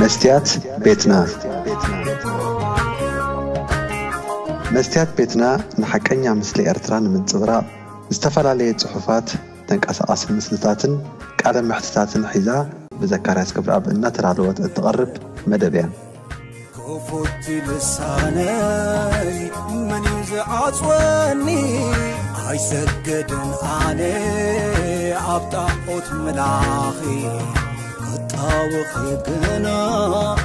مستيات بيتنا مستيات بيتنا نحكينا مثل إرتران من الزغراء استفلالية صحفات تنكأس أصل مسلساتن كألم محتساتن حيزا بذكاريس كبر أب إننا ترعلوات التغرب مدبيا كوفوت لساني من يزعات واني عيسكدن عني عبطاقوت ملاخي وخيقنا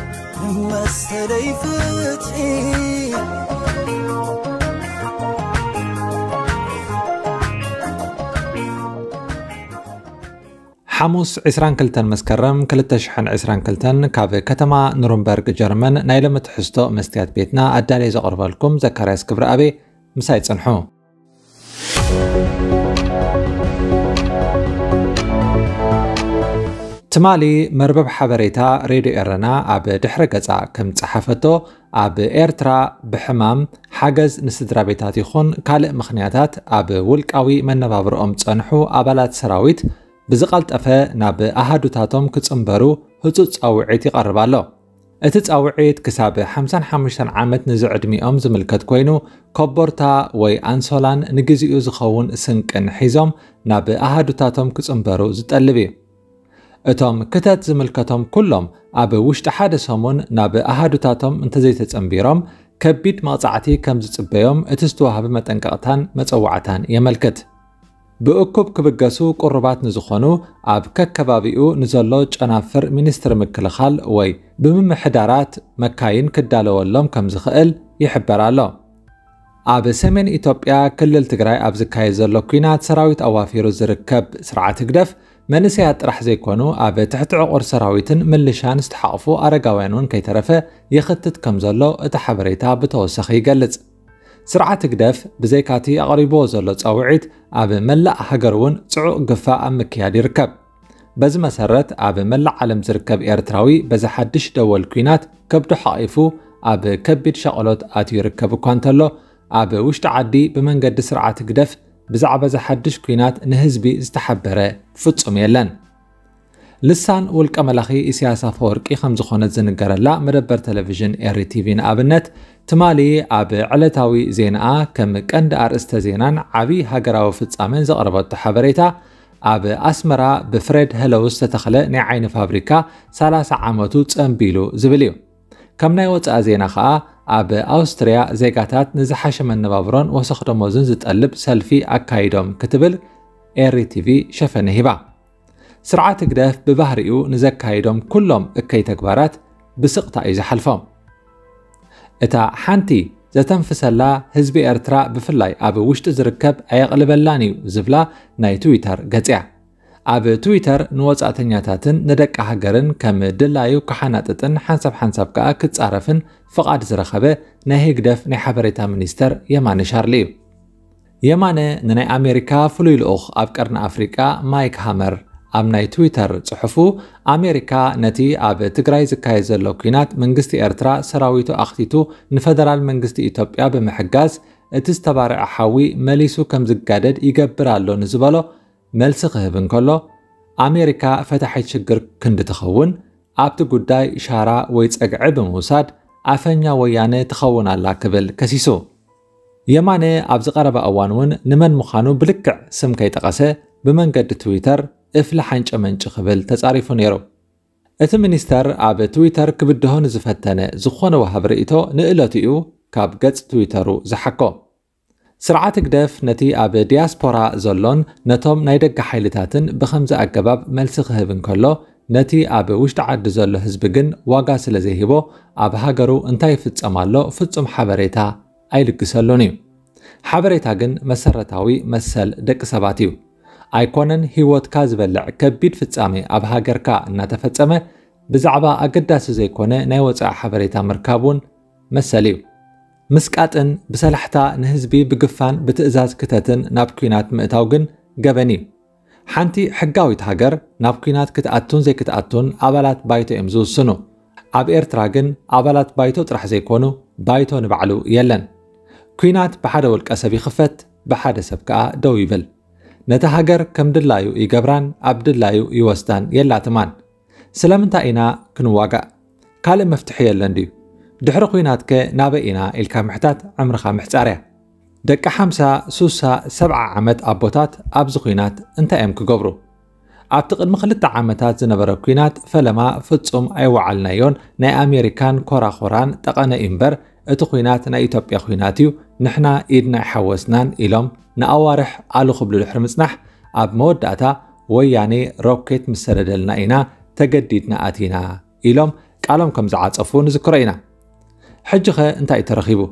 مستلي فتحي حموس 22 مسكرم 2022 كاب كتما نورنبرغ جرمن نايلم تحسطو مستيات بيتنا أدالي زقربالكم زكاريس كبر أبي مسايد صنحو تمالي مربب حبريتا ريدي إرنا أب دحرقزا كم تصحفتو أب إيرترا بحمام حاجز نسدرا بيتاتي خون كالئ مخنياتات أب ولكاوي من نبابر تصنحو أبالات سراويت بزقلت أفا ناب أهدو تاتوم كتصنبرو هتوت أوعيتي قربالو اتت أوعيت كساب 55 عامت نزعد ميوم زملكت كوينو كوبورتا وي أنسولان نجزيو زخون سنكن حيزوم ناب أهدو تاتوم كتصنبرو زتقلبي اتم كتات زملكتهم كلهم ابي وشت حد سمون ناب احدتاتهم انت زيت انبيرم كبيد مصعتي كم زصبيوم اتستوها بمتنققتان مصوعتان يملكت باكوب كبغاسو قربات نزخونو اب ككبابيو نزلو چنافر منستر مكلخال وي بممحدارات مكاين كدالولهم كم زخئل يحبرالو اب سمن ايتوبيا كلل تگراي اب زكاي زلو كينات سراويت اوافيرو زركب سرعه تقدف منسيات رح زيكونو أبي تحت عقر سراويتن ملشان استحقفو أرقاوينون كي ترفه يخطت كمزلو اتحبريتا بتوسخي قلت سرعة تقدف بزيكاتي أغريبو زلو تساوعيت أبي ملأ حقرون تسعو قفاء مكيادي ركب بز مسرت أبي ملأ علم زركب إيرتراوي بز حدش دول كوينات كبدو حائفو أبي كبيد شاقلوت آتي ركبو كوانتلو أبي وش تعدي بمن قد سرعة تقدف بزعب زحدش كوينات نهزبي استحبره فتصم يلن لسان ولك ملخي سياسة فوركي خمز خونت زنقرلا مدبر تلفزيون اري تي في ابنت تمالي اب علتاوي زيناء كم كند ارست زينان عبي هاجراو فتصامن زقربت حبريتا اب اسمرا بفريد هلوس تتخلى ني عين فابريكا 30 عامتو تصمبيلو زبليو كم ناي وتا زينا خا اب اوستريا زيغاتات نزحش من نبابرون وسخدمو زن زتقلب سلفي اكايدوم كتبل اري تي في شفن هبا سرعه تقدف ببهريو نزكايدوم كلهم اكاي تكبارات بسقطا يزحلفهم اتا حانتي زتنفسلا حزب ارترا بفلاي اب وشت زركب ايقلبلاني زفلا ناي تويتر غصيا اب تويتر نوصاتنياتاتن ندق هاجرن كم دلايو كحناتتن حساب كا كتصارفن فقاد زرخبه نهي قدف ني حبريتا منستر يمان شارليو يمانه نناي امريكا فلويل اخ اب قرن افريكا مايك هامر ام ناي تويتر صحفو امريكا نتي اب تگراي زكايزلو كينات منغستي ارترا سراويتو اختيتو نفدرال منغستي ايتوبيا بمحجاز اتستبارع حاوي مليسو كم زغادد يغبرالو نزبالو ملسق هبن كله أمريكا فتحت شجر كند تخون عبت قداي شارع ويتقعب موساد عفنيا ويانه تخون على كبل كسيسو يماني عبز قرب أوانون نمن مخانو بلكع سم كي تقاسه بمن قد تويتر افلحنش أمنش قبل تزعرفون يرو اتمنستر عب تويتر كبدهون زفتانه زخونه وحبرئتو نقلاتيو كاب قد تويترو زحكو سرعة تقدف نتي اب دياسبورا زلون نتوم نايدق حيلتاتن بخمزة اقباب ملسق هبن كله نتي اب وشتعد زلو هزبقن واقع سلزيهبو اب هاقرو انتاي فتسامالو فتسام حبريتا ايلق سلونيو حبريتا قن مسرتاوي مسل دق سباتيو ايكونن هيوت كازبلع كبيد فتسامي اب هاقركا انتا فتسامي بزعبا اقداس زيكونه نايوتع حبريتا مركابون مسليو مسكاتن بسلحتا نهزبي بقفان بتأزاز كتاتن نابكينات مئتاوغن قبني حانتي حقاوي تهاجر نابكينات كتاتون زي كتاتون عبالات بايتو امزو سنو عب إرتراغن عبالات بايتو ترح زي كونو بايتو نبعلو يلن كينات بحادة والكأسبي خفت بحادة سبكاة دويبل نتهاجر كم دلايو يقبران عب دلايو يوستان يلا تمان سلامن تاينا كنواقع كالي مفتحي اللنديو دحر قويناتك نابئينا إلكا محتات عمرخا محتاريا دكا حمسا سوسا 7 عامات أبوتات أبز قوينات انتا ام كقبرو أبتقد مخلطة عامتات زنبرا قوينات فلما فتسوم أيوعالنا يون نا أمريكان كورا خوران تقانا إمبر اتقوينات نا إتوبيا قويناتيو نحنا إدنا حوسنان إلوم نأوارح آلو خبلو لحرمسنح أب مود داتا وياني روكيت مسردلنا إنا تجديدنا آتينا إلوم كالوم كمزعات أفون ذكرينا حجخ انتا يترخيبو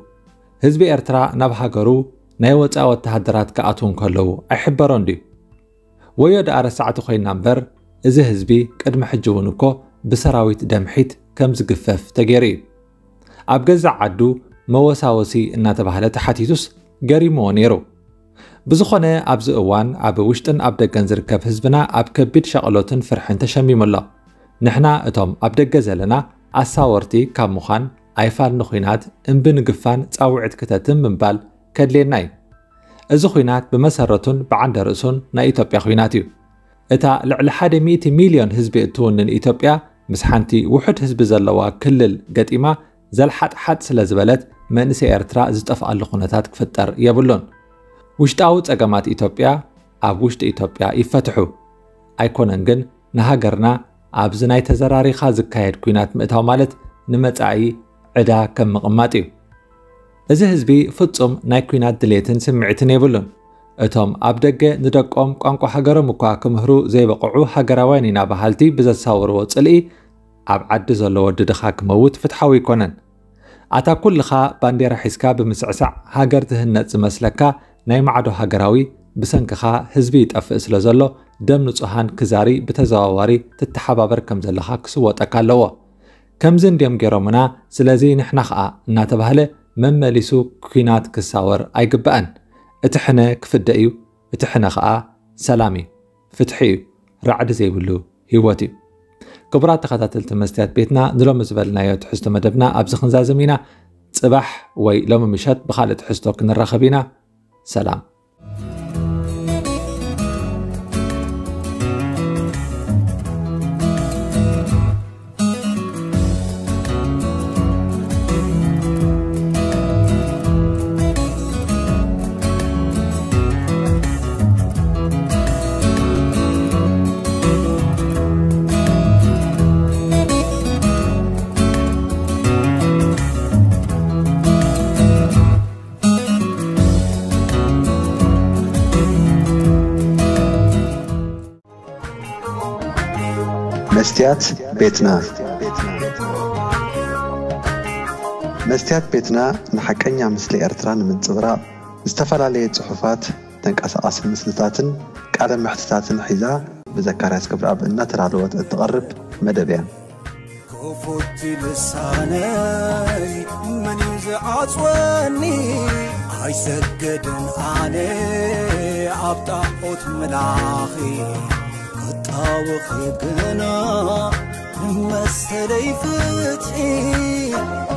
هزب إرترا نبها قرو نايوات أو التهدرات كأتون كلو أحبارون دي ويود أرسعة خين نمبر إذا هزبي قد محجونكو بسراويت دمحيت كمز قفاف تجريب أبجزع عدو موساوسي إن تبهلة حتيتوس جري مونيرو بزخنة أبز أوان أبوشتن أبدأ جنزر كب هزبنا أبكبيت شغلاتن فرحن تشمي ملا نحنا أتم أبدأ جزلنا أساورتي كمخان أيفال نخينات إن بنقفان تأوعد كتاتن من بال كدلين ناي الزخينات بمسرتن بعند رأسن نإيتوبيا خيناتيو إتا لعل حد 100 مليون هزب التون من إيتوبيا مسحنتي وحد هزب زلوا كل قديمة زل حد سلازبلت منسي إرترا زتفق اللقونتات كفتر يبلون وش تاوت أقامات إيتوبيا أب وشت إيتوبيا يفتحو أيكوننجن نهاجرنا أب زناي تزراري خازق كايد كوينات متها مالت نمتعي عدا كم مقماتيو إذا هزبي فتسم ناي كوينات دليتن سمعتن يبلون أتم أبدقة ندقهم قنقو حجر مكاكم هرو زي بقعو حجراواني نابهالتي بزت صور وتسلقي أب عد زلوا ددخاك موت فتحوي كونن أتا كل خا باندير حسكا بمسعسع هاجرتهن زمسلكا ناي معدو هاجراوي بسنك خا هزبيت أفئس لزلو دم نصهان كزاري بتزاواري تتحبابر كم زلخا كسوة أكالوا كم زن ديم جرمنا سلازي نحن خا ناتبهله مما لسو كينات كساور أي قبأن اتحنا كفدئيو اتحنا خا سلامي فتحيو رعد زي بلو هواتي كبرات تخاتلت مستيات بيتنا دلوم زبلنا تحسو مدبنا أبز خنزازمينا صباح وي لوم مشات بخالد حسو كنرخبينا سلام. መስትያት ቤትና ንሓቀኛ ምስሊ ኤርትራን ምንጽብራቕ ዝተፈላለዩ ጽሑፋት ተንቀሳቐስ ምስልታትን ቃለ ምሕትታትን ሒዛ ብዘካርያስ ገብረኣብ እናተራለወት እትቐርብ መደብያ ኮፎቲ ልሳነይ መን ይዝዓጽወኒ ኣይሰገድን ኣነ ኣብ ጣዖት መላኺ أوخي قنا ما سليفتي